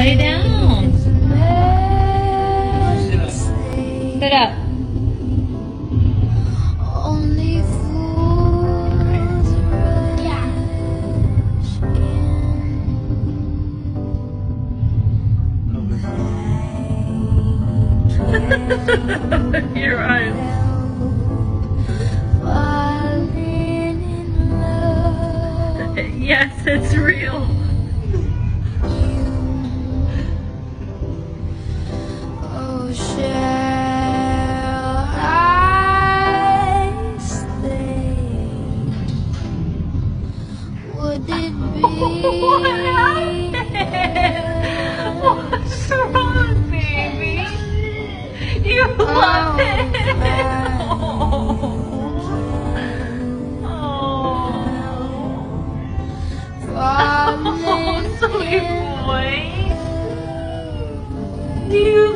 Lay down. Sit up. Only fools rush in. Your eyes. Yes, it's real. Oh, shall I stay? Would it be? What happened? What's wrong, baby? You love it. Oh, sweet boy. You